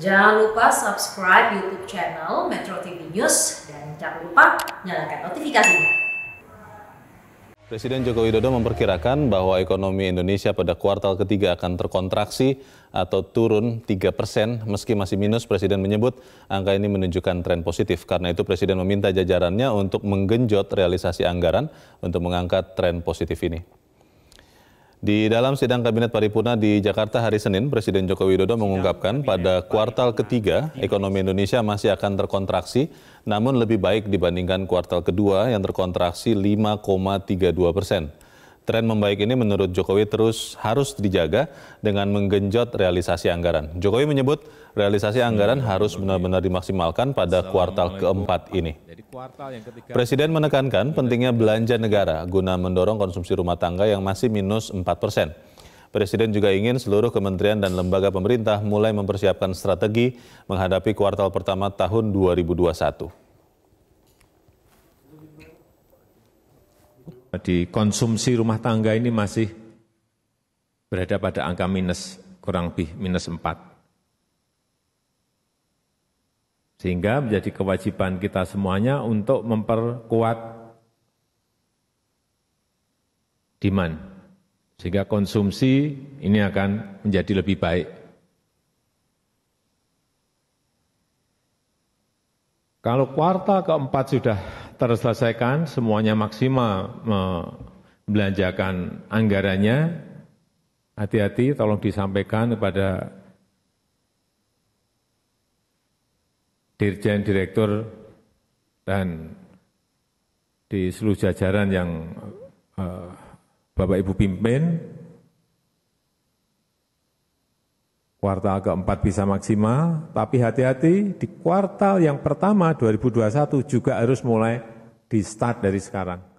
Jangan lupa subscribe YouTube channel Metro TV News dan jangan lupa nyalakan notifikasinya. Presiden Joko Widodo memperkirakan bahwa ekonomi Indonesia pada kuartal ketiga akan terkontraksi atau turun 3% meski masih minus. Presiden menyebut angka ini menunjukkan tren positif. Karena itu Presiden meminta jajarannya untuk menggenjot realisasi anggaran untuk mengangkat tren positif ini. Di dalam sidang Kabinet Paripurna di Jakarta hari Senin, Presiden Joko Widodo mengungkapkan pada kuartal ketiga ekonomi Indonesia masih akan terkontraksi, namun lebih baik dibandingkan kuartal kedua yang terkontraksi 5,32%. Tren membaik ini menurut Jokowi harus dijaga dengan menggenjot realisasi anggaran. Jokowi menyebut realisasi anggaran harus benar-benar dimaksimalkan pada kuartal keempat ini. Presiden menekankan pentingnya belanja negara guna mendorong konsumsi rumah tangga yang masih minus 4%. Presiden juga ingin seluruh kementerian dan lembaga pemerintah mulai mempersiapkan strategi menghadapi kuartal pertama tahun 2021. Di konsumsi rumah tangga ini masih berada pada angka minus, kurang lebih minus 4. Sehingga menjadi kewajiban kita semuanya untuk memperkuat demand. Sehingga konsumsi ini akan menjadi lebih baik. Kalau kuartal keempat sudah terselesaikan, semuanya maksimal membelanjakan anggarannya, hati-hati, tolong disampaikan kepada dirjen, direktur, dan di seluruh jajaran yang Bapak Ibu pimpin, kuartal keempat bisa maksimal, tapi hati-hati di kuartal yang pertama 2021 juga harus mulai di-start dari sekarang.